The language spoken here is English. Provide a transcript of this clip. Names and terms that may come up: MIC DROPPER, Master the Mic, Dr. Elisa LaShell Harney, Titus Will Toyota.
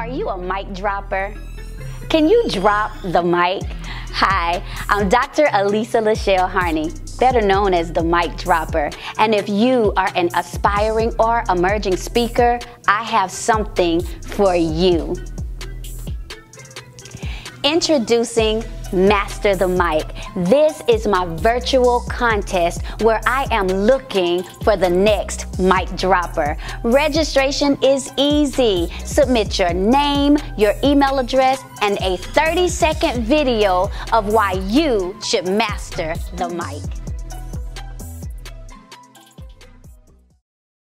Are you a mic dropper? Can you drop the mic? Hi, I'm Dr. Elisa LaShell Harney, better known as the Mic Dropper. And if you are an aspiring or emerging speaker, I have something for you. Introducing Master the Mic. This is my virtual contest where I am looking for the next mic dropper. Registration is easy. Submit your name, your email address, and a 30-second video of why you should master the mic.